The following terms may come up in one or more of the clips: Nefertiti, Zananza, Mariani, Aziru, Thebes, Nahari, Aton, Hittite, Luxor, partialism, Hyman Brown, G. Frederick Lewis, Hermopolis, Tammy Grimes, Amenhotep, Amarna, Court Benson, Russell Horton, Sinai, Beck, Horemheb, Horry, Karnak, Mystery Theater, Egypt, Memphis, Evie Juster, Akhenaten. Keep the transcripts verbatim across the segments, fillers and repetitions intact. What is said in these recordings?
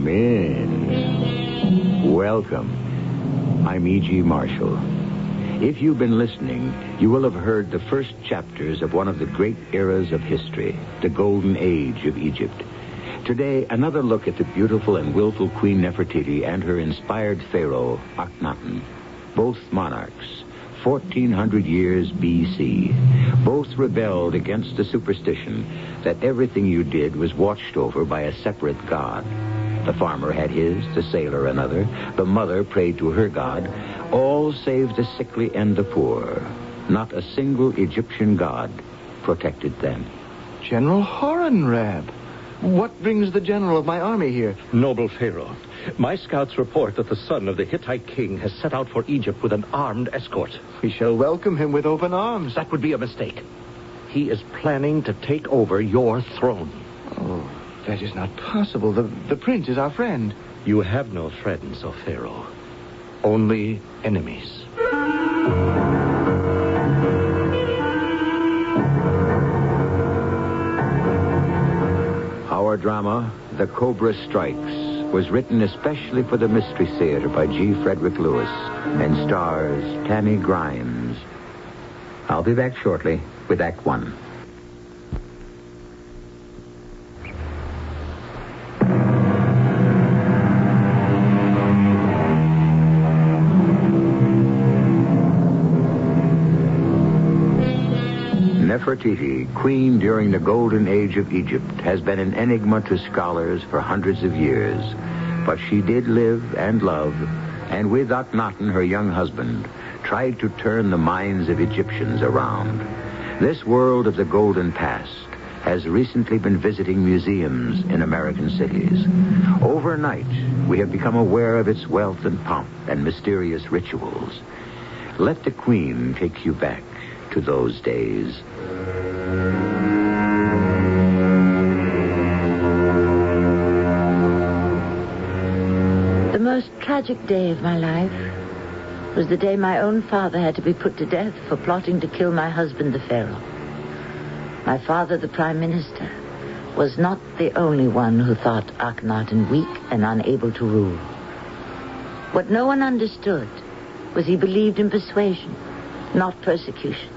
Come in. Welcome. I'm E G Marshall. If you've been listening, you will have heard the first chapters of one of the great eras of history, the Golden Age of Egypt. Today, another look at the beautiful and willful Queen Nefertiti and her inspired pharaoh, Akhenaten. Both monarchs, fourteen hundred years B C, both rebelled against the superstition that everything you did was watched over by a separate god. The farmer had his, the sailor another, the mother prayed to her god, all save the sickly and the poor. Not a single Egyptian god protected them. General Horemheb, what brings the general of my army here? Noble pharaoh, my scouts report that the son of the Hittite king has set out for Egypt with an armed escort. We shall welcome him with open arms. That would be a mistake. He is planning to take over your throne. Oh, that is not possible. The, the prince is our friend. You have no friends, O pharaoh. Only enemies. Our drama, The Cobra Strikes, was written especially for the Mystery Theater by G. Frederick Lewis and stars Tammy Grimes. I'll be back shortly with Act One. Nefertiti, queen during the Golden Age of Egypt, has been an enigma to scholars for hundreds of years. But she did live and love, and with Akhenaten, her young husband, tried to turn the minds of Egyptians around. This world of the golden past has recently been visiting museums in American cities. Overnight, we have become aware of its wealth and pomp and mysterious rituals. Let the queen take you back to those days. The most tragic day of my life was the day my own father had to be put to death for plotting to kill my husband, the pharaoh. My father, the prime minister, was not the only one who thought Akhenaten weak and unable to rule. What no one understood was he believed in persuasion, not persecution.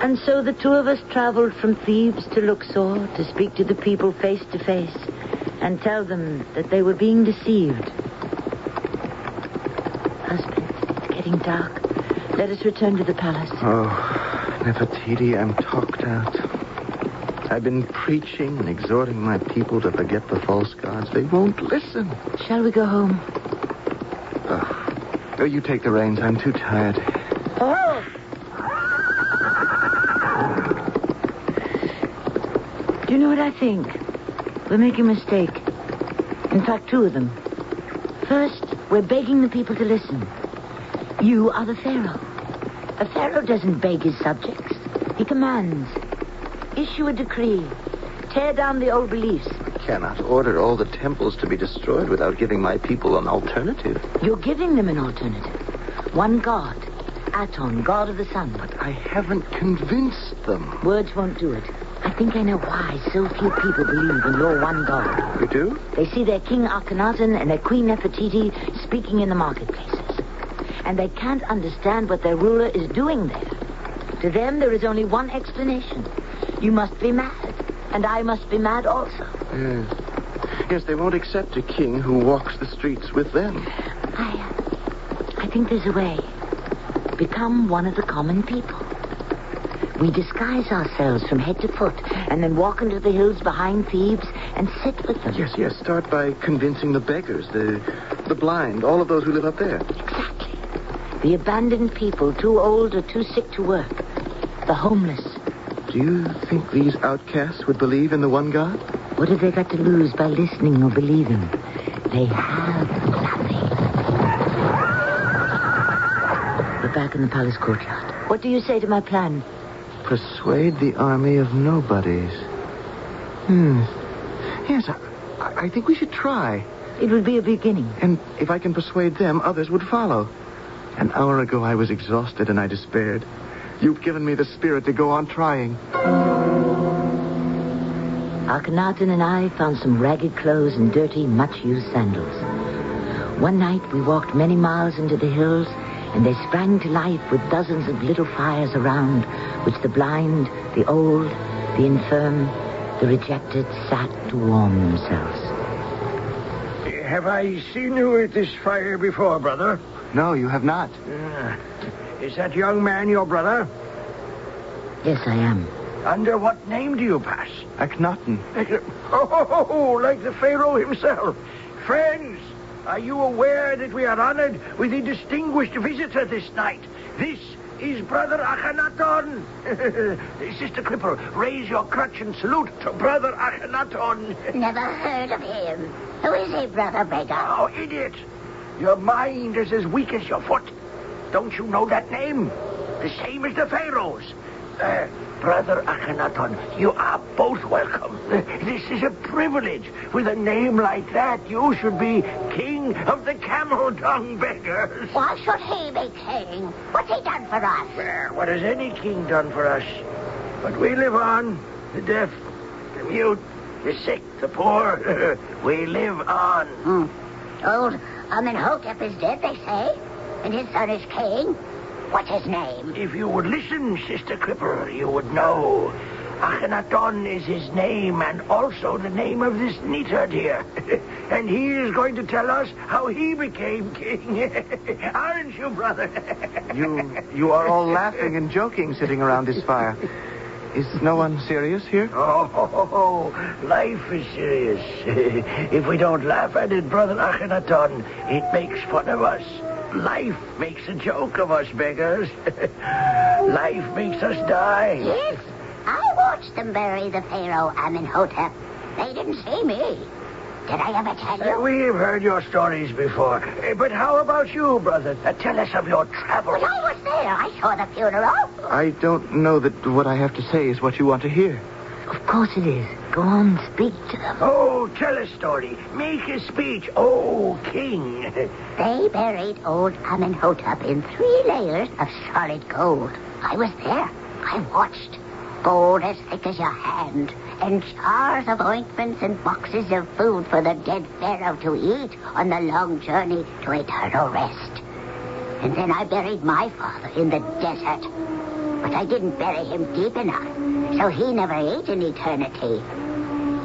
And so the two of us traveled from Thebes to Luxor to speak to the people face to face and tell them that they were being deceived. Husband, it's getting dark. Let us return to the palace. Oh, Nefertiti, I'm talked out. I've been preaching and exhorting my people to forget the false gods. They won't listen. Shall we go home? Oh. Oh, you take the reins. I'm too tired. Oh! Do you know what I think? We're making a mistake. In fact, two of them. First, we're begging the people to listen. You are the pharaoh. A pharaoh doesn't beg his subjects. He commands. Issue a decree. Tear down the old beliefs. I cannot order all the temples to be destroyed without giving my people an alternative. You're giving them an alternative. One god, Aton, god of the sun. But I haven't convinced them. Words won't do it. I think I know why so few people believe in your one god. You do? They see their king Akhenaten and their queen Nefertiti speaking in the marketplaces. And they can't understand what their ruler is doing there. To them, there is only one explanation. You must be mad. And I must be mad also. Yes. Yes, they won't accept a king who walks the streets with them. I, uh, I think there's a way. Become one of the common people. We disguise ourselves from head to foot and then walk into the hills behind Thebes and sit with them. Yes, yes. Start by convincing the beggars, the, the blind, all of those who live up there. Exactly. The abandoned people, too old or too sick to work. The homeless. Do you think these outcasts would believe in the one God? What have they got to lose by listening or believing? They have nothing. We're back in the palace courtyard. What do you say to my plan? Persuade the army of nobodies. Hmm. Yes, I, I think we should try. It would be a beginning. And if I can persuade them, others would follow. An hour ago, I was exhausted and I despaired. You've given me the spirit to go on trying. Akhenaten and I found some ragged clothes and dirty, much-used sandals. One night we walked many miles into the hills, and they sprang to life with dozens of little fires around, which the blind, the old, the infirm, the rejected sat to warm themselves. Have I seen you at this fire before, brother? No, you have not. Uh, is that young man your brother? Yes, I am. Under what name do you pass? Akhenaten. Oh, oh, oh, like the Pharaoh himself. Friends, are you aware that we are honored with a distinguished visitor this night? This is Brother Akhenaten. Sister Cripple, raise your crutch and salute to Brother Akhenaten. Never heard of him. Who is he, Brother Beggar? Oh, idiot. Your mind is as weak as your foot. Don't you know that name? The same as the Pharaoh's. Uh, Brother Akhenaten, you are both welcome. This is a privilege. With a name like that, you should be king of the camel dung beggars. Why should he be king? What's he done for us? Well, what has any king done for us? But we live on. The deaf, the mute, the sick, the poor. We live on. Hmm. Old Amenhotep is dead, they say. And his son is king. What's his name? If you would listen, Sister Cripple, you would know. Akhenaten is his name and also the name of this neatherd here. And he is going to tell us how he became king. Aren't you, brother? you you are all laughing and joking sitting around this fire. Is no one serious here? Oh, ho, ho, ho. Life is serious. If we don't laugh at it, Brother Akhenaten, it makes fun of us. Life makes a joke of us beggars. Life makes us die. Yes, I watched them bury the Pharaoh Amenhotep. They didn't see me. Did I ever tell you? Uh, we've heard your stories before. Uh, but how about you, brother? Uh, tell us of your travels. Well, I was there. I saw the funeral. I don't know that what I have to say is what you want to hear. Of course it is. Go on, speak to them. Oh, tell a story. Make a speech, oh, king. They buried old Amenhotep in three layers of solid gold. I was there. I watched. Gold as thick as your hand, and jars of ointments and boxes of food for the dead pharaoh to eat on the long journey to eternal rest. And then I buried my father in the desert. But I didn't bury him deep enough, so he never ate in eternity.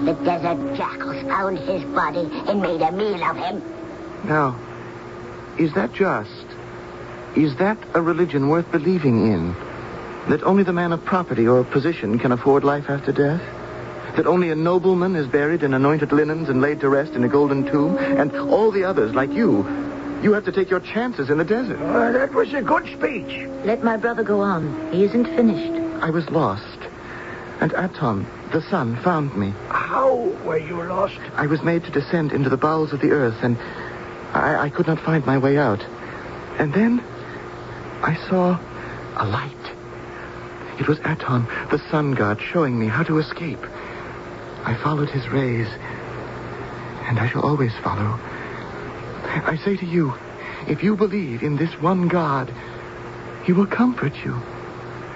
The desert jackals found his body and made a meal of him. Now, is that just? Is that a religion worth believing in? That only the man of property or position can afford life after death? That only a nobleman is buried in anointed linens and laid to rest in a golden tomb? And all the others, like you, you have to take your chances in the desert. Uh, that was a good speech. Let my brother go on. He isn't finished. I was lost. And Aton, the sun, found me. How were you lost? I was made to descend into the bowels of the earth, and I, I could not find my way out. And then I saw a light. It was Aton, the sun god, showing me how to escape. I followed his rays, and I shall always follow. I say to you, if you believe in this one God, he will comfort you.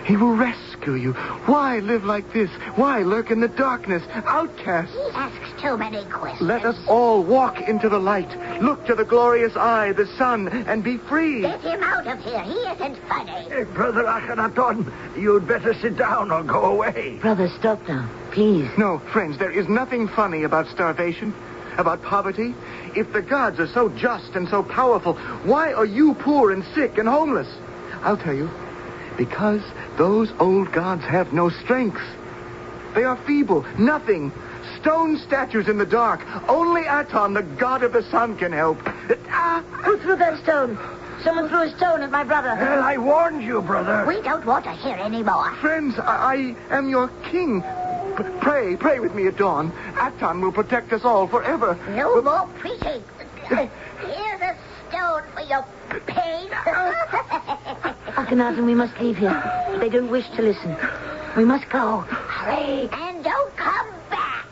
He will rescue you. Why live like this? Why lurk in the darkness, outcasts? He asks too many questions. Let us all walk into the light. Look to the glorious eye, the sun, and be free. Get him out of here. He isn't funny. Hey, Brother Akhenaten, you'd better sit down or go away. Brother, stop now, please. No, friends, there is nothing funny about starvation, about poverty. If the gods are so just and so powerful, why are you poor and sick and homeless? I'll tell you. Because those old gods have no strength. They are feeble, nothing. Stone statues in the dark. Only Aton, the god of the sun, can help. Ah! Who threw that stone? Someone threw a stone at my brother. Well, I warned you, brother. We don't want to hear any more. Friends, I, I am your king. P- pray, pray with me at dawn. Aton will protect us all forever. No but... more preaching. Here's a stone for your pain. Akhenaten, we must leave here. They don't wish to listen. We must go. Hurry. And don't come back.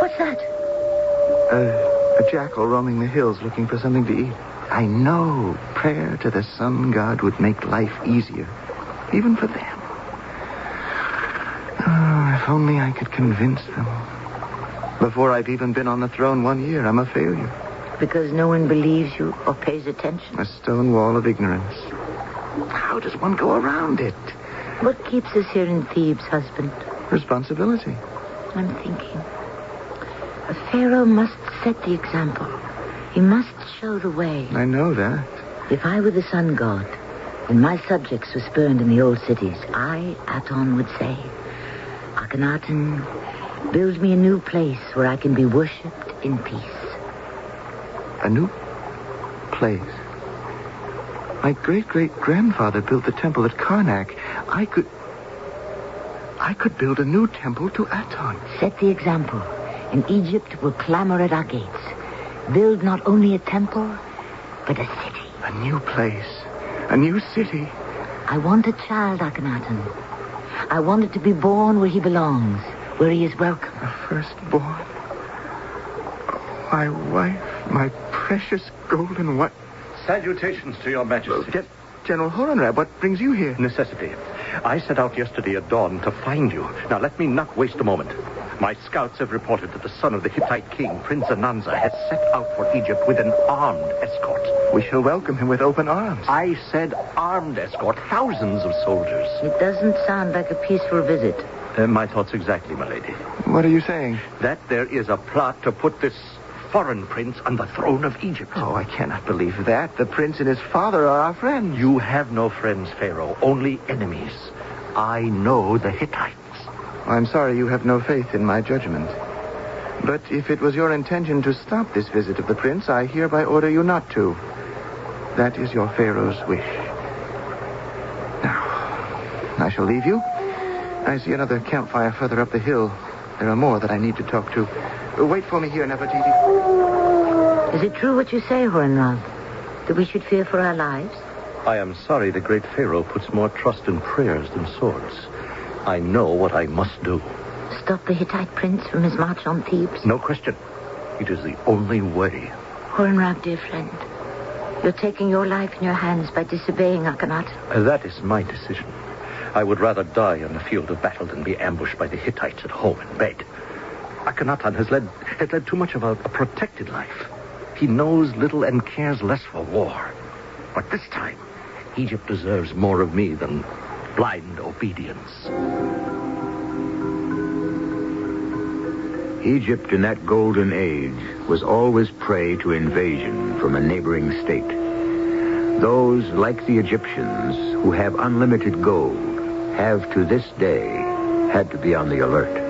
What's that? Uh, a jackal roaming the hills looking for something to eat. I know prayer to the sun god would make life easier. even for them. Oh, if only I could convince them. Before I've even been on the throne one year, I'm a failure. Because no one believes you or pays attention? A stone wall of ignorance. How does one go around it? What keeps us here in Thebes, husband? Responsibility. I'm thinking. A pharaoh must set the example. He must show the way. I know that. If I were the sun god, and my subjects were spurned in the old cities, I, Aton, would say, Akhenaten, build me a new place where I can be worshipped in peace. A new place. My great-great-grandfather built the temple at Karnak. I could... I could build a new temple to Aton. Set the example, and Egypt will clamor at our gates. Build not only a temple, but a city. A new place. A new city. I want a child, Akhenaten. I want it to be born where he belongs, where he is welcome. A firstborn. My wife, my precious golden wife. Salutations to your majesty. Gen- General Horemheb, what brings you here? Necessity. I set out yesterday at dawn to find you. Now, let me not waste a moment. My scouts have reported that the son of the Hittite king, Prince Ananza, has set out for Egypt with an armed escort. We shall welcome him with open arms. I said armed escort. Thousands of soldiers. It doesn't sound like a peaceful visit. Uh, my thoughts exactly, my lady. What are you saying? That there is a plot to put this foreign prince on the throne of Egypt. Oh, I cannot believe that. The prince and his father are our friends. You have no friends, Pharaoh, only enemies. I know the Hittites. I'm sorry you have no faith in my judgment. But if it was your intention to stop this visit of the prince, I hereby order you not to. That is your Pharaoh's wish. Now, I shall leave you. I see another campfire further up the hill. There are more that I need to talk to. Wait for me here, Nefertiti. Is it true what you say, Horemheb, that we should fear for our lives? I am sorry the great Pharaoh puts more trust in prayers than swords. I know what I must do. Stop the Hittite prince from his march on Thebes? No question. It is the only way. Horemheb, dear friend, you're taking your life in your hands by disobeying Akhenaten. That is my decision. I would rather die on the field of battle than be ambushed by the Hittites at home in bed. Akhenaten has led has led too much of a, a protected life. He knows little and cares less for war. But this time, Egypt deserves more of me than blind obedience. Egypt in that golden age was always prey to invasion from a neighboring state. Those, like the Egyptians, who have unlimited gold, have to this day had to be on the alert.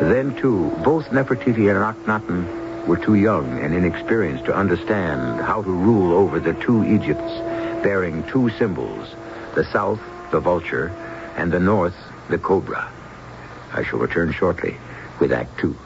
Then, too, both Nefertiti and Akhenaten were too young and inexperienced to understand how to rule over the two Egypts, bearing two symbols, the south, the vulture, and the north, the cobra. I shall return shortly with Act Two.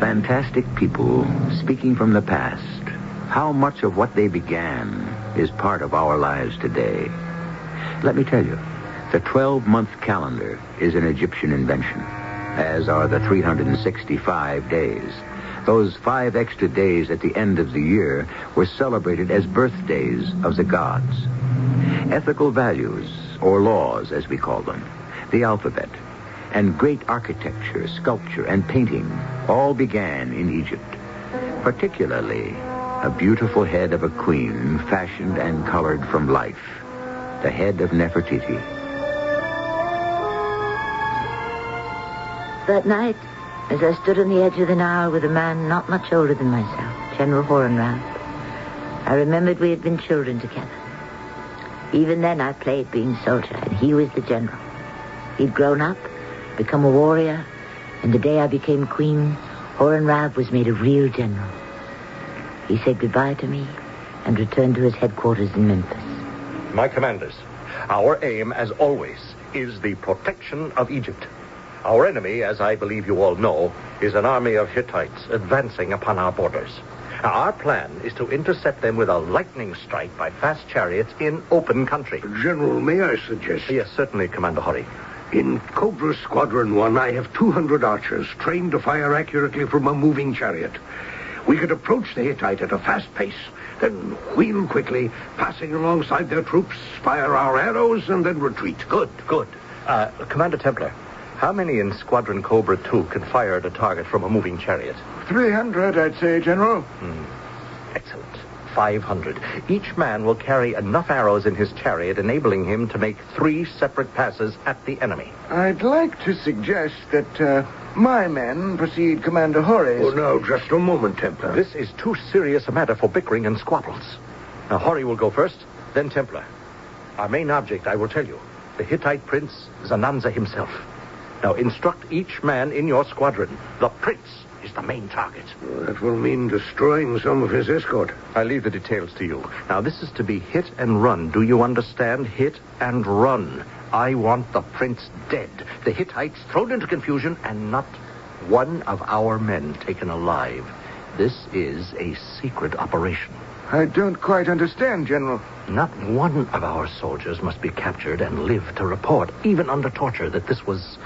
Fantastic people speaking from the past. How much of what they began is part of our lives today? Let me tell you, the twelve-month calendar is an Egyptian invention, as are the three hundred sixty-five days. Those five extra days at the end of the year were celebrated as birthdays of the gods. Ethical values, or laws as we call them, the alphabet, and great architecture, sculpture, and painting all began in Egypt. Particularly, a beautiful head of a queen fashioned and colored from life, the head of Nefertiti. That night, as I stood on the edge of the Nile with a man not much older than myself, General Horemheb, I remembered we had been children together. Even then, I played being soldier, and he was the general. He'd grown up, become a warrior, and the day I became queen, Horemheb was made a real general. He said goodbye to me and returned to his headquarters in Memphis. My commanders, our aim, as always, is the protection of Egypt. Our enemy, as I believe you all know, is an army of Hittites advancing upon our borders. Now, our plan is to intercept them with a lightning strike by fast chariots in open country. General, may I suggest... Yes, certainly, Commander Horry. In Cobra Squadron one, I have two hundred archers trained to fire accurately from a moving chariot. We could approach the Hittite at a fast pace, then wheel quickly, passing alongside their troops, fire our arrows, and then retreat. Good, good. Uh, Commander Templar, how many in Squadron Cobra two can fire at a target from a moving chariot? three hundred, I'd say, General. Mm. Excellent. five hundred. Each man will carry enough arrows in his chariot, enabling him to make three separate passes at the enemy. I'd like to suggest that uh, my men precede Commander Horry's. Oh, no, just a moment, Templar. This is too serious a matter for bickering and squabbles. Now, Horry will go first, then Templar. Our main object, I will tell you, the Hittite prince, Zananza himself. Now, instruct each man in your squadron. The prince is the main target. Well, that will mean destroying some of his escort. I leave the details to you. Now, this is to be hit and run. Do you understand? Hit and run. I want the prince dead, the Hittites thrown into confusion, and not one of our men taken alive. This is a secret operation. I don't quite understand, General. Not one of our soldiers must be captured and live to report, even under torture, that this was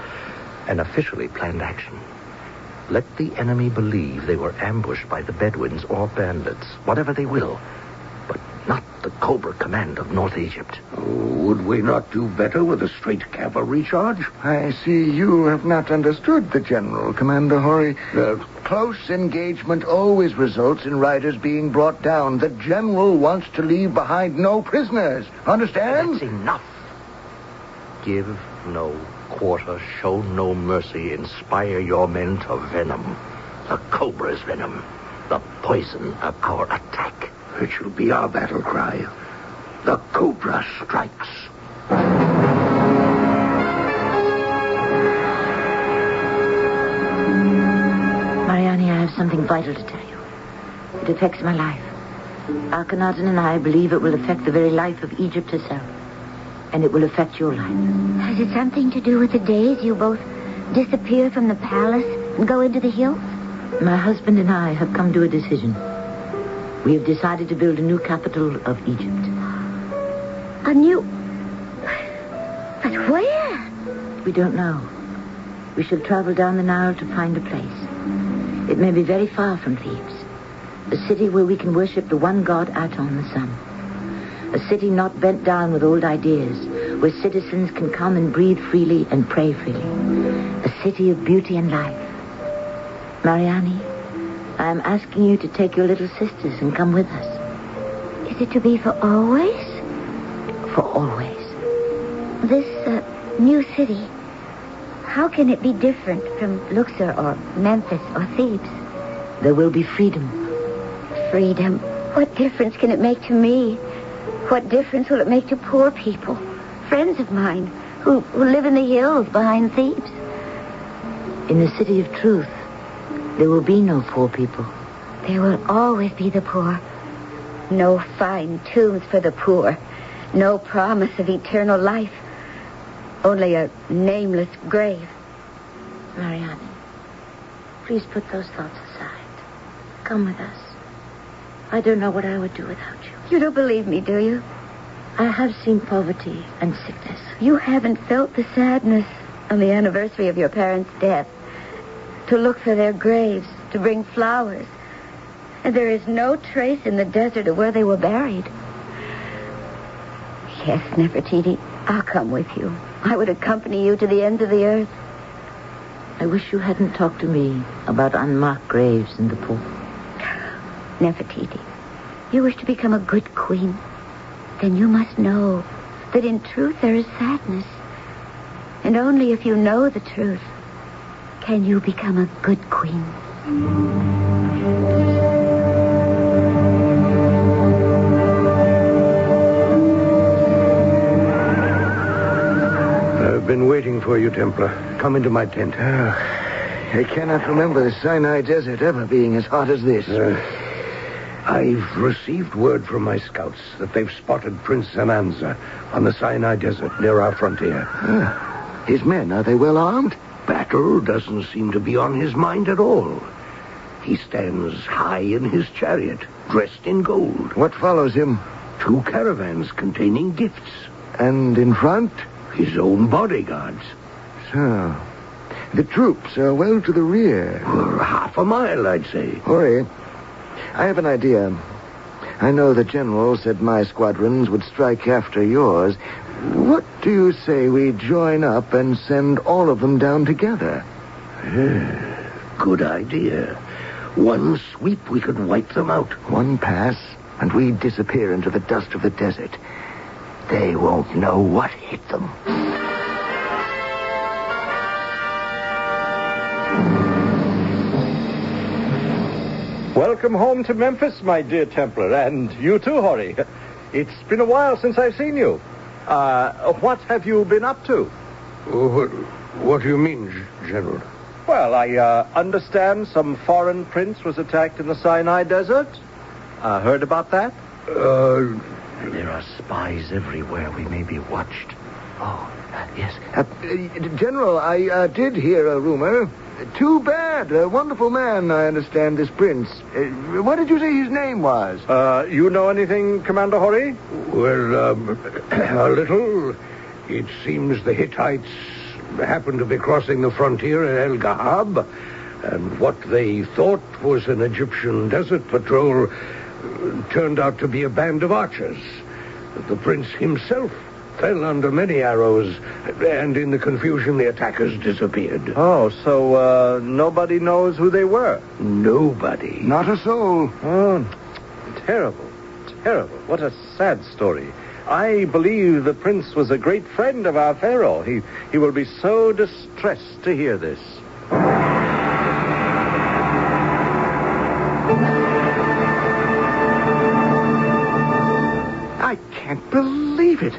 an officially planned action. Let the enemy believe they were ambushed by the Bedouins or bandits, whatever they will, but not the Cobra Command of North Egypt. Oh, would we not do better with a straight cavalry charge? I see you have not understood the General, Commander Horry. The close engagement always results in riders being brought down. The General wants to leave behind no prisoners. Understand? That's enough. Give no quarter, show no mercy, inspire your men to venom. The Cobra's venom. The poison of our attack. It shall be our battle cry. The Cobra Strikes. Mariani, I have something vital to tell you. It affects my life. Akhenaten and I believe it will affect the very life of Egypt herself. And it will affect your life. Has it something to do with the days you both disappear from the palace and go into the hills? My husband and I have come to a decision. We have decided to build a new capital of Egypt. A new... But where? We don't know. We shall travel down the Nile to find a place. It may be very far from Thebes. A city where we can worship the one god Aton, the sun. A city not bent down with old ideas, where citizens can come and breathe freely and pray freely. A city of beauty and life. Mariani, I am asking you to take your little sisters and come with us. Is it to be for always? For always. This uh, new city, how can it be different from Luxor or Memphis or Thebes? There will be freedom. Freedom? What difference can it make to me? What difference will it make to poor people, friends of mine, who, who live in the hills behind Thebes? In the city of truth, there will be no poor people. There will always be the poor. No fine tombs for the poor. No promise of eternal life. Only a nameless grave. Mariani, please put those thoughts aside. Come with us. I don't know what I would do without you. You don't believe me, do you? I have seen poverty and sickness. You haven't felt the sadness on the anniversary of your parents' death. To look for their graves, to bring flowers. And there is no trace in the desert of where they were buried. Yes, Nefertiti, I'll come with you. I would accompany you to the ends of the earth. I wish you hadn't talked to me about unmarked graves and the poor. Nefertiti, you wish to become a good queen, then you must know that in truth there is sadness. And only if you know the truth can you become a good queen. I've been waiting for you, Templar. Come into my tent. Oh, I cannot remember the Sinai desert ever being as hot as this. Uh. I've received word from my scouts that they've spotted Prince Ananza on the Sinai Desert near our frontier. Ah. His men, are they well armed? Battle doesn't seem to be on his mind at all. He stands high in his chariot, dressed in gold. What follows him? Two caravans containing gifts. And in front? His own bodyguards. So, the troops are well to the rear. Well, half a mile, I'd say. Hurry. I have an idea. I know the general said my squadrons would strike after yours. What do you say we join up and send all of them down together? Yeah, good idea. One sweep, we could wipe them out. One pass, and we disappear into the dust of the desert. They won't know what hit them. Welcome home to Memphis, my dear Templar, and you too, Horry. It's been a while since I've seen you. Uh, what have you been up to? What, what do you mean, General? Well, I uh, understand some foreign prince was attacked in the Sinai desert. Uh, heard about that? Uh, there are spies everywhere. We may be watched. Oh, yes. Uh, General, I uh, did hear a rumor. Too bad. A wonderful man, I understand, this prince. Uh, what did you say his name was? Uh, you know anything, Commander Horry? Well, um, a little. It seems the Hittites happened to be crossing the frontier at El Gahab, and what they thought was an Egyptian desert patrol turned out to be a band of archers. The prince himself fell under many arrows, and in the confusion, the attackers disappeared. Oh, so uh, nobody knows who they were? Nobody. Not a soul. Oh, terrible, terrible. What a sad story. I believe the prince was a great friend of our pharaoh. He, he will be so distressed to hear this. I can't believe it.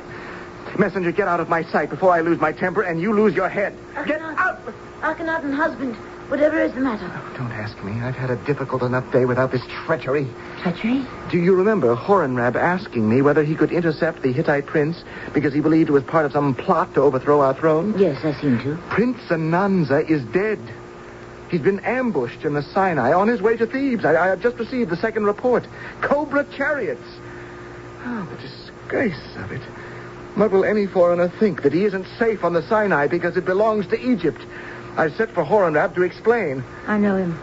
Messenger, get out of my sight before I lose my temper and you lose your head. Akhenaten. Get out! Akhenaten, husband, whatever is the matter? Oh, don't ask me. I've had a difficult enough day without this treachery. Treachery? Do you remember Horemheb asking me whether he could intercept the Hittite prince because he believed it was part of some plot to overthrow our throne? Yes, I seem to. Prince Ananza is dead. He's been ambushed in the Sinai on his way to Thebes. I, I have just received the second report. Cobra chariots. Oh, the disgrace of it. What will any foreigner think? That he isn't safe on the Sinai because it belongs to Egypt. I've sent for Horemheb to explain. I know him.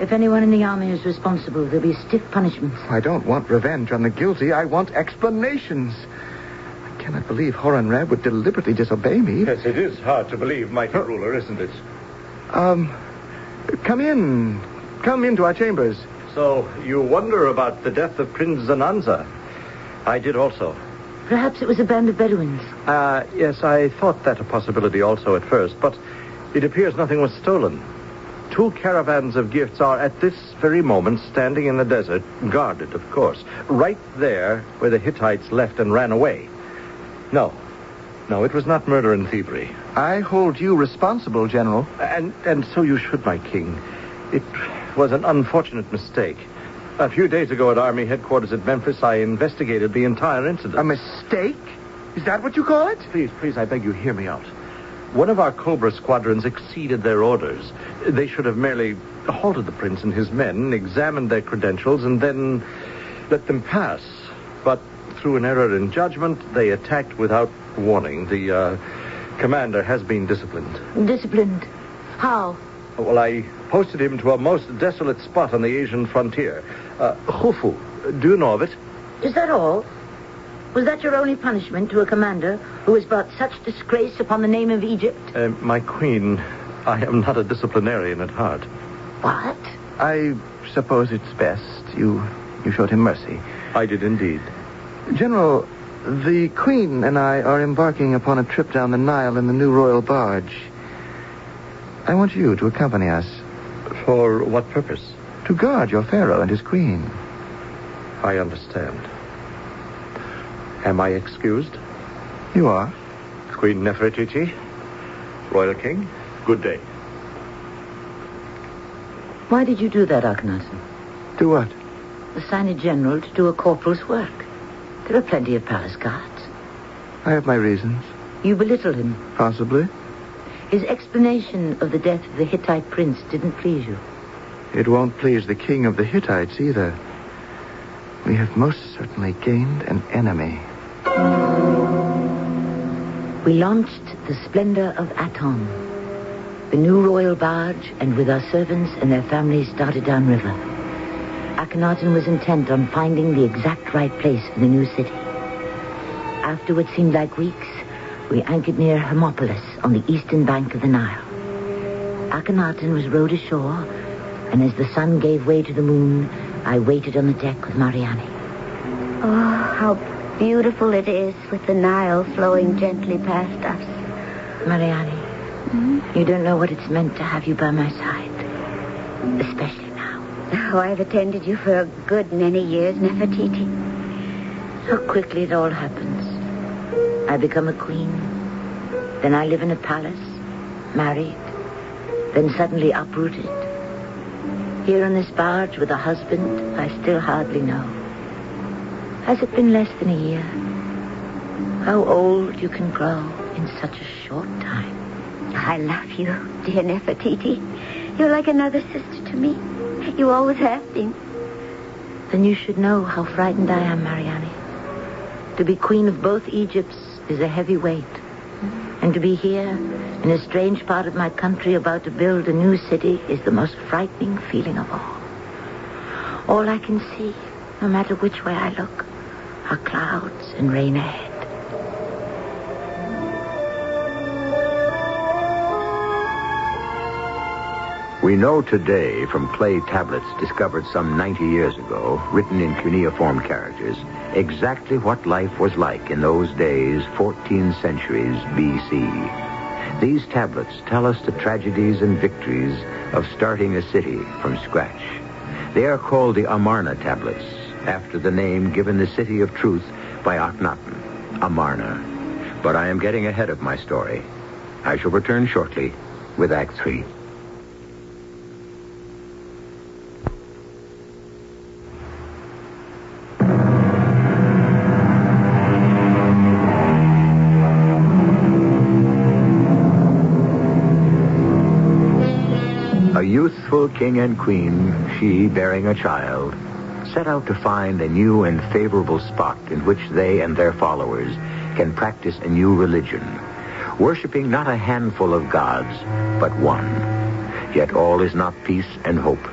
If anyone in the army is responsible, there'll be stiff punishments. I don't want revenge on the guilty. I want explanations. I cannot believe Horemheb would deliberately disobey me. Yes, it is hard to believe, mighty uh, ruler, isn't it? Um, come in. Come into our chambers. So, you wonder about the death of Prince Zananza. I did also. Perhaps it was a band of Bedouins. Uh, yes, I thought that a possibility also at first, but it appears nothing was stolen. Two caravans of gifts are at this very moment standing in the desert, guarded, of course, right there where the Hittites left and ran away. No, no, it was not murder and thievery. I hold you responsible, General. And, and so you should, my king. It was an unfortunate mistake. A few days ago at Army headquarters at Memphis, I investigated the entire incident. A mistake? Is that what you call it? Please, please, I beg you, hear me out. One of our Cobra squadrons exceeded their orders. They should have merely halted the prince and his men, examined their credentials, and then let them pass. But through an error in judgment, they attacked without warning. The uh, commander has been disciplined. Disciplined? How? Well, I posted him to a most desolate spot on the Asian frontier. Uh, Khufu. Do you know of it? Is that all? Was that your only punishment to a commander who has brought such disgrace upon the name of Egypt? Uh, my queen, I am not a disciplinarian at heart. What? I suppose it's best. You, you showed him mercy. I did indeed. General, the queen and I are embarking upon a trip down the Nile in the new royal barge. I want you to accompany us. For what purpose? To guard your pharaoh and his queen. I understand. Am I excused? You are. Queen Nefertiti, Royal King, good day. Why did you do that, Akhenaten? Do what? Assign a general to do a corporal's work. There are plenty of palace guards. I have my reasons. You belittle him. Possibly. His explanation of the death of the Hittite prince didn't please you. It won't please the king of the Hittites either. We have most certainly gained an enemy. we launched the splendor of Aton, the new royal barge, and with our servants and their families started downriver. Akhenaten was intent on finding the exact right place for the new city. After what seemed like weeks, we anchored near Hermopolis on the eastern bank of the Nile. Akhenaten was rowed ashore, and as the sun gave way to the moon, I waited on the deck with Mariani. Oh, how beautiful it is with the Nile flowing gently past us. Mariani, mm-hmm. you don't know what it's meant to have you by my side, especially now. Oh, I've attended you for a good many years, Nefertiti. So quickly it all happens. I become a queen, then I live in a palace, married, then suddenly uprooted. Here on this barge with a husband I still hardly know. Has it been less than a year? How old you can grow in such a short time. I love you, dear Nefertiti. You're like another sister to me. You always have been. Then you should know how frightened I am, Mariani. To be queen of both Egypts is a heavy weight. And to be here, in a strange part of my country about to build a new city, is the most frightening feeling of all. All I can see, no matter which way I look, are clouds and rain ahead. We know today from clay tablets discovered some ninety years ago, written in cuneiform characters, exactly what life was like in those days, fourteen centuries B C. These tablets tell us the tragedies and victories of starting a city from scratch. They are called the Amarna tablets, after the name given the city of truth by Akhenaten, Amarna. But I am getting ahead of my story. I shall return shortly with Act Three. King and queen, she bearing a child, set out to find a new and favorable spot in which they and their followers can practice a new religion, worshiping not a handful of gods, but one. Yet all is not peace and hope.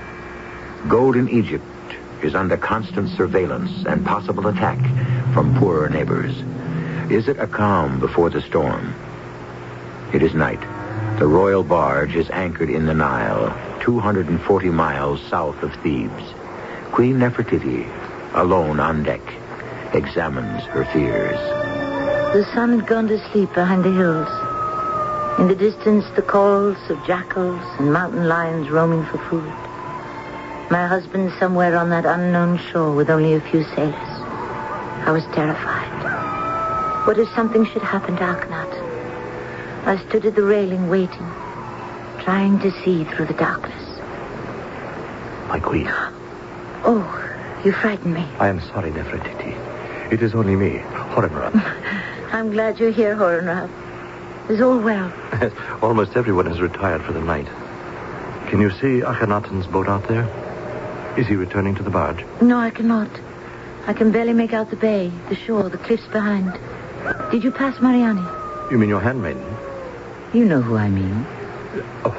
Golden Egypt is under constant surveillance and possible attack from poorer neighbors. Is it a calm before the storm? It is night. The royal barge is anchored in the Nile, two hundred forty miles south of Thebes. Queen Nefertiti, alone on deck, examines her fears. The sun had gone to sleep behind the hills. In the distance, the calls of jackals and mountain lions roaming for food. My husband somewhere on that unknown shore with only a few sailors. I was terrified. What if something should happen to Akhenaten? I stood at the railing waiting, trying to see through the darkness. My queen. Oh, you frighten me. I am sorry, Nefertiti. It is only me, Horemheb. I'm glad you're here, Horemheb. Is all well? Almost everyone has retired for the night. Can you see Akhenaten's boat out there? Is he returning to the barge? No, I cannot. I can barely make out the bay, the shore, the cliffs behind. Did you pass Mariani? You mean your handmaiden? You know who I mean.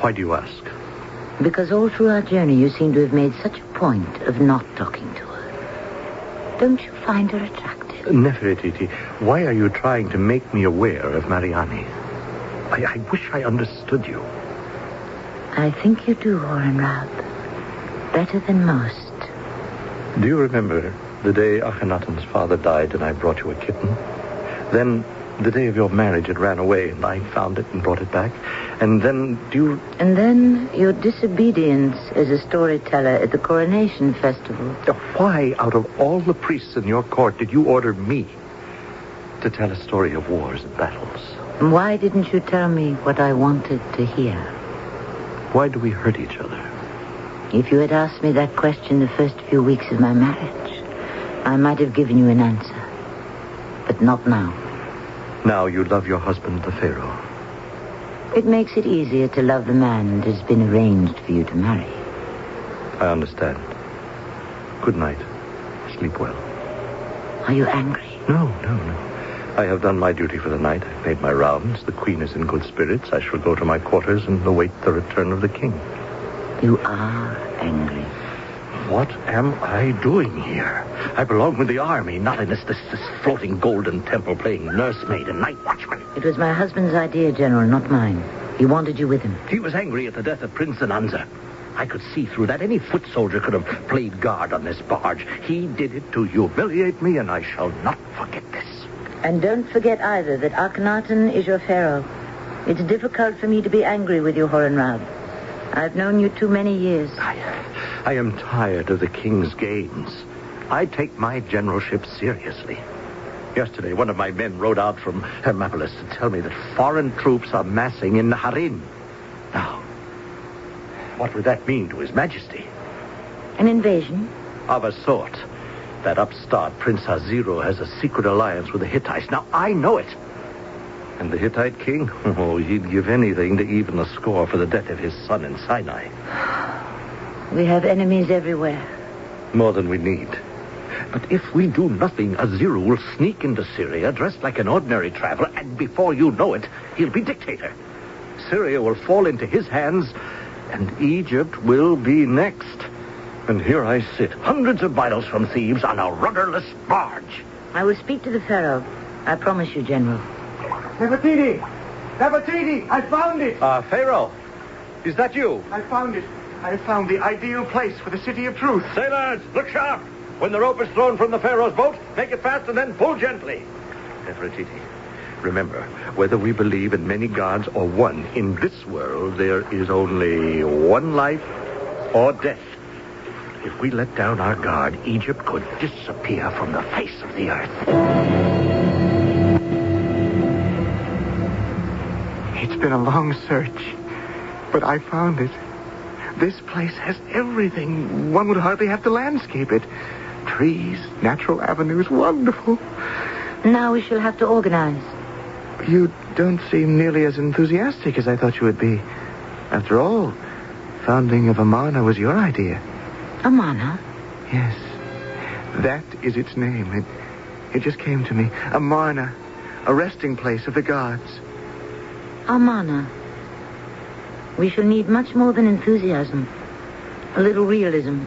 Why do you ask? Because all through our journey you seem to have made such a point of not talking to her. Don't you find her attractive? Nefertiti, why are you trying to make me aware of Mariani? I, I wish I understood you. I think you do, Horemheb. Better than most. Do you remember the day Akhenaten's father died and I brought you a kitten? Then the day of your marriage, it ran away, and I found it and brought it back. And then, do you... And then your disobedience as a storyteller at the coronation festival. Why, out of all the priests in your court, did you order me to tell a story of wars and battles? And why didn't you tell me what I wanted to hear? Why do we hurt each other? If you had asked me that question the first few weeks of my marriage, I might have given you an answer. But not now. Now you love your husband, the Pharaoh. It makes it easier to love the man that has been arranged for you to marry. I understand. Good night. Sleep well. Are you angry? No, no, no. I have done my duty for the night. I've made my rounds. The queen is in good spirits. I shall go to my quarters and await the return of the king. You are angry. What am I doing here? I belong with the army, not in this, this, this floating golden temple playing nursemaid and night watchman. It was my husband's idea, General, not mine. He wanted you with him. He was angry at the death of Prince Ananza. I could see through that. Any foot soldier could have played guard on this barge. He did it to humiliate me, and I shall not forget this. And don't forget either that Akhenaten is your pharaoh. It's difficult for me to be angry with you, Horemheb. I've known you too many years. I, I am tired of the king's games. I take my generalship seriously. Yesterday, one of my men rode out from Hermopolis to tell me that foreign troops are massing in Nahari. Now, what would that mean to His Majesty? An invasion? Of a sort. That upstart, Prince Aziru, has a secret alliance with the Hittites. Now, I know it. And the Hittite king? Oh, he'd give anything to even the score for the death of his son in Sinai. We have enemies everywhere. More than we need. But if we do nothing, Aziru will sneak into Syria dressed like an ordinary traveler, and before you know it, he'll be dictator. Syria will fall into his hands, and Egypt will be next. And here I sit, hundreds of miles from Thebes, on a rudderless barge. I will speak to the pharaoh. I promise you, General. Nefertiti! Nefertiti! I found it! Ah, uh, Pharaoh, is that you? I found it. I found the ideal place for the city of truth. Sailors, look sharp! When the rope is thrown from the Pharaoh's boat, make it fast and then pull gently. Nefertiti, remember, whether we believe in many gods or one, in this world there is only one life or death. If we let down our guard, Egypt could disappear from the face of the earth. It's been a long search, but I found it. This place has everything. One would hardly have to landscape it. Trees, natural avenues, wonderful. Now we shall have to organize. You don't seem nearly as enthusiastic as I thought you would be. After all, founding of Amarna was your idea. Amarna? Yes. That is its name. It, it just came to me. Amarna, a resting place of the gods. Amarna. We shall need much more than enthusiasm. A little realism.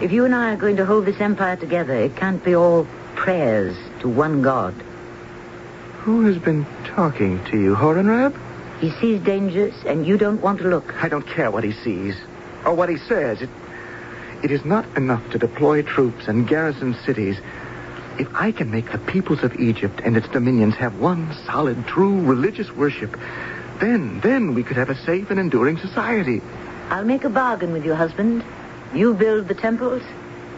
If you and I are going to hold this empire together, it can't be all prayers to one god. Who has been talking to you, Horemheb? He sees dangers, and you don't want to look. I don't care what he sees, or what he says. It, it is not enough to deploy troops and garrison cities. If I can make the peoples of Egypt and its dominions have one solid, true religious worship, then, then we could have a safe and enduring society. I'll make a bargain with you, husband. You build the temples,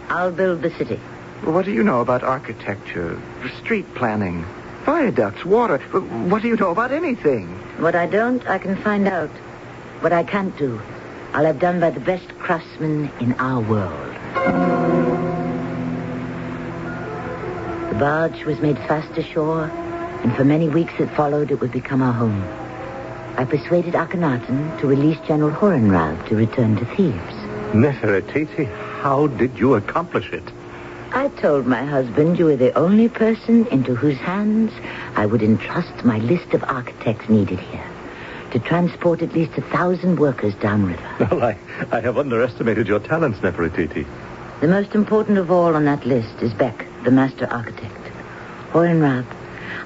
I'll build the city. What do you know about architecture, street planning, viaducts, water? What do you know about anything? What I don't, I can find out. What I can't do, I'll have done by the best craftsmen in our world. The barge was made fast ashore, and for many weeks that followed, it would become our home. I persuaded Akhenaten to release General Horemheb to return to Thebes. Nefertiti, how did you accomplish it? I told my husband you were the only person into whose hands I would entrust my list of architects needed here to transport at least a thousand workers downriver. Well, I, I have underestimated your talents, Nefertiti. The most important of all on that list is Beck, the master architect. Horemheb,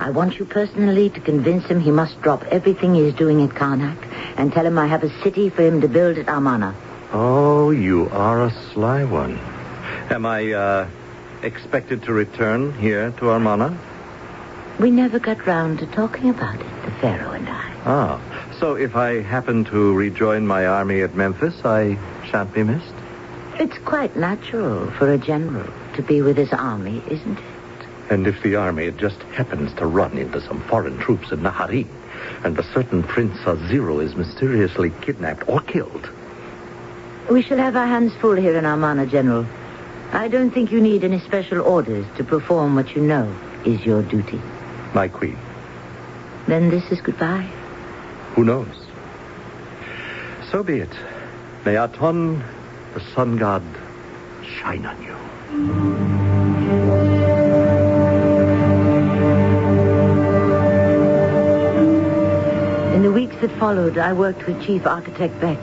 I want you personally to convince him he must drop everything he's doing at Karnak and tell him I have a city for him to build at Amarna. Oh, you are a sly one. Am I, uh, expected to return here to Amarna? We never got round to talking about it, the Pharaoh and I. Ah, so if I happen to rejoin my army at Memphis, I shan't be missed? It's quite natural for a general to be with his army, isn't it? And if the army just happens to run into some foreign troops in Nahari, and a certain Prince Aziru is mysteriously kidnapped or killed. We shall have our hands full here in Amarna, General. I don't think you need any special orders to perform what you know is your duty. My queen. Then this is goodbye. Who knows? So be it. May Aton, the sun god, shine on you. that followed, I worked with Chief Architect Beck.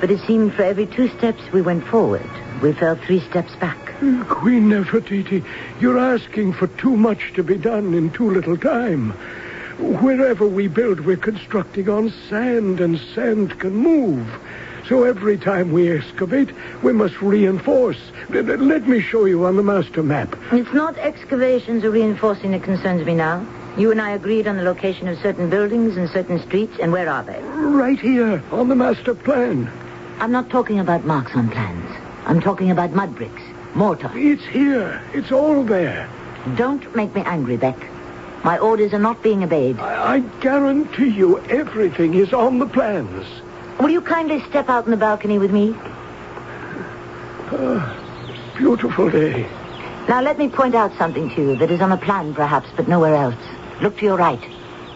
But it seemed for every two steps we went forward, we fell three steps back. Queen Nefertiti, you're asking for too much to be done in too little time. Wherever we build, we're constructing on sand, and sand can move. So every time we excavate, we must reinforce. Let me show you on the master map. It's not excavations or reinforcing that concerns me now. You and I agreed on the location of certain buildings and certain streets, and where are they? Right here, on the master plan. I'm not talking about marks on plans. I'm talking about mud bricks, mortar. It's here. It's all there. Don't make me angry, Beck. My orders are not being obeyed. I, I guarantee you everything is on the plans. Will you kindly step out on the balcony with me? Uh, beautiful day. Now, let me point out something to you that is on a plan, perhaps, but nowhere else. Look to your right.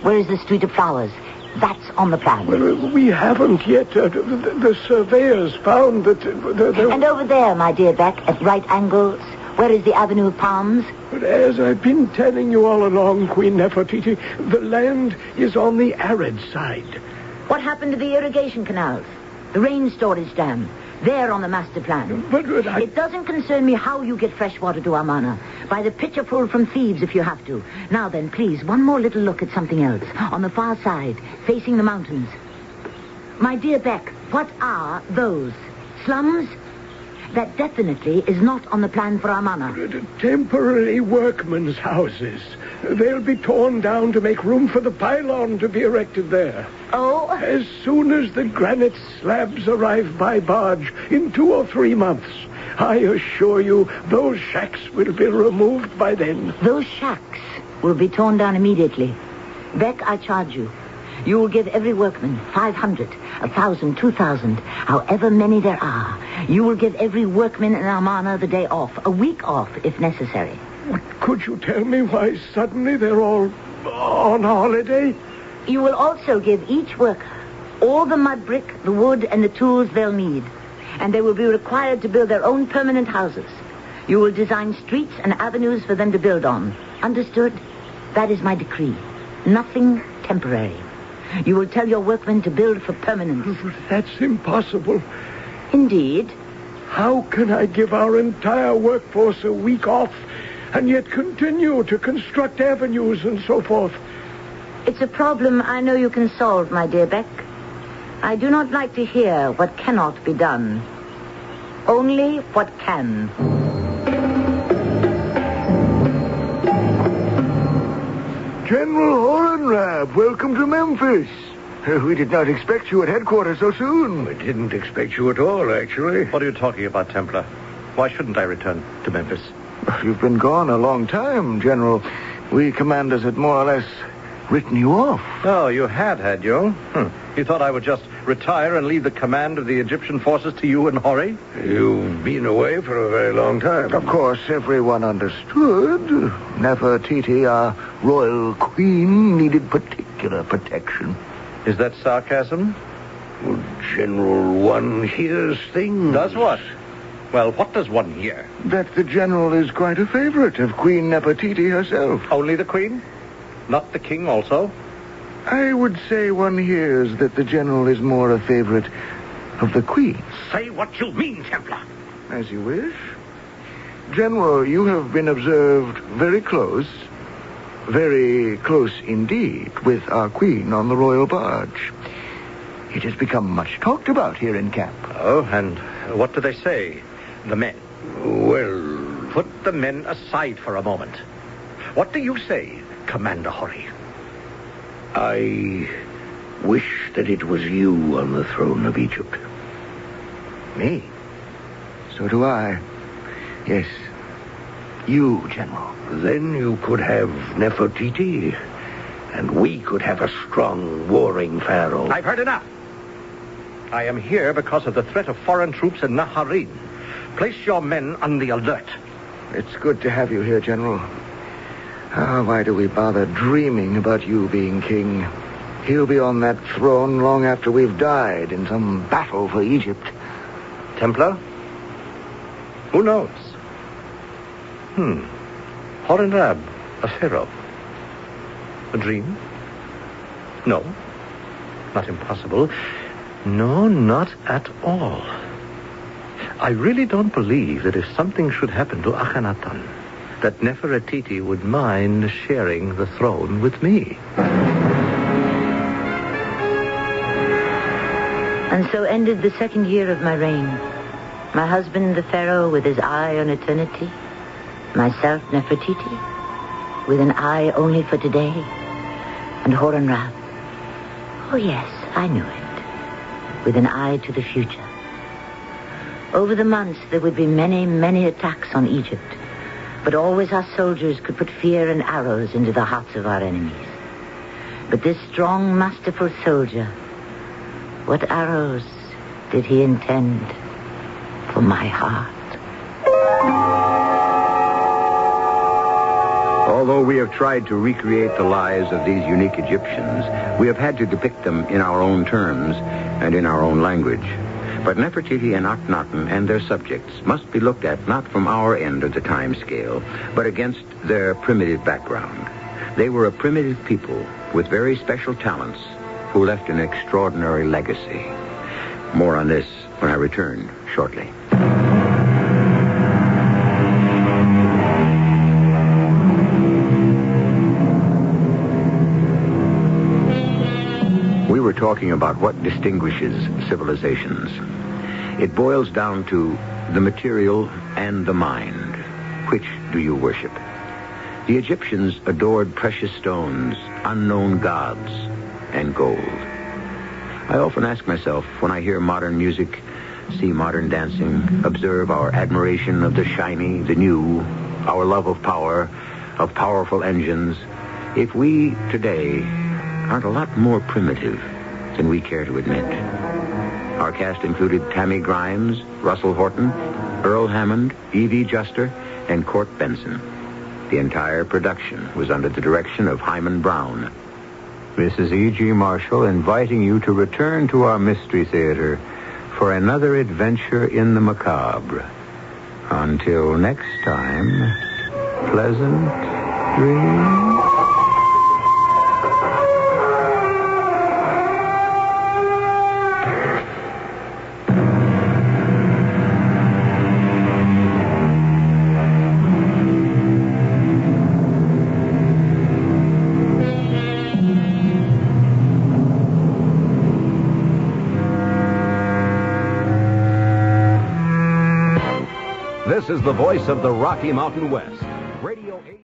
Where is the Street of Flowers? That's on the plan. Well, we haven't yet. Uh, the, the surveyors found that... Uh, the, the... And over there, my dear Beck, at right angles, where is the Avenue of Palms? But as I've been telling you all along, Queen Nefertiti, the land is on the arid side. What happened to the irrigation canals? The rain storage dam? They're on the master plan. But, but I... It doesn't concern me how you get fresh water to Amarna. By the pitcherful from Thebes, if you have to. Now then, please, one more little look at something else. On the far side, facing the mountains. My dear Beck, what are those? Slums? That definitely is not on the plan for Amarna. Temporary workmen's houses. They'll be torn down to make room for the pylon to be erected there. Oh? As soon as the granite slabs arrive by barge in two or three months, I assure you those shacks will be removed by then. Those shacks will be torn down immediately. Beck, I charge you. You will give every workman five hundred, one thousand, two thousand, however many there are. You will give every workman in Amarna the day off, a week off if necessary. Could you tell me why suddenly they're all on holiday? You will also give each worker all the mud brick, the wood, and the tools they'll need. And they will be required to build their own permanent houses. You will design streets and avenues for them to build on. Understood? That is my decree. Nothing temporary. You will tell your workmen to build for permanence. That's impossible. Indeed. How can I give our entire workforce a week off and yet continue to construct avenues and so forth? It's a problem I know you can solve, my dear Beck. I do not like to hear what cannot be done. Only what can. General Horemheb, welcome to Memphis. We did not expect you at headquarters so soon. We didn't expect you at all, actually. What are you talking about, Templar? Why shouldn't I return to Memphis? You've been gone a long time, General. We commanders had more or less written you off. Oh, you had, had you? Hmm. You thought I would just retire and leave the command of the Egyptian forces to you and Hori? You've been away for a very long time. Of course, everyone understood. Nefertiti, our royal queen, needed particular protection. Is that sarcasm? Well, General, one hears things. Does what? Well, what does one hear? That the general is quite a favorite of Queen Nefertiti herself. Only the queen? Not the king also? I would say one hears that the general is more a favorite of the queen. Say what you mean, Templar. As you wish. General, you have been observed very close, very close indeed, with our queen on the royal barge. It has become much talked about here in camp. Oh, and what do they say, the men? Well, put the men aside for a moment. What do you say, Commander Hori? I wish that it was you on the throne of Egypt. Me? So do I. Yes. You, General. Then you could have Nefertiti, and we could have a strong, warring pharaoh. I've heard enough. I am here because of the threat of foreign troops in Nahari. Place your men on the alert. It's good to have you here, General. Ah, why do we bother dreaming about you being king? He'll be on that throne long after we've died in some battle for Egypt. Templar? Who knows? Hmm. Horemheb, a pharaoh. A dream? No. not impossible. No, not at all. I really don't believe that if something should happen to Akhenaten, that Nefertiti would mind sharing the throne with me. And so ended the second year of my reign. My husband, the Pharaoh, with his eye on eternity. Myself, Nefertiti, with an eye only for today. And Horemheb. Oh, yes, I knew it. With an eye to the future. Over the months, there would be many, many attacks on Egypt. But always our soldiers could put fear and arrows into the hearts of our enemies. But this strong, masterful soldier, what arrows did he intend for my heart? Although we have tried to recreate the lives of these unique Egyptians, we have had to depict them in our own terms and in our own language. But Nefertiti and Akhenaten and their subjects must be looked at not from our end of the time scale, but against their primitive background. They were a primitive people with very special talents who left an extraordinary legacy. More on this when I return shortly. Talking about what distinguishes civilizations. It boils down to the material and the mind. Which do you worship? The Egyptians adored precious stones, unknown gods, and gold. I often ask myself when I hear modern music, see modern dancing, observe our admiration of the shiny, the new, our love of power, of powerful engines, if we today aren't a lot more primitive than we care to admit. Our cast included Tammy Grimes, Russell Horton, Earl Hammond, Evie Juster, and Court Benson. The entire production was under the direction of Hyman Brown. This is E G Marshall inviting you to return to our Mystery Theater for another adventure in the macabre. Until next time, pleasant dreams. This is the voice of the Rocky Mountain West. Radio eight.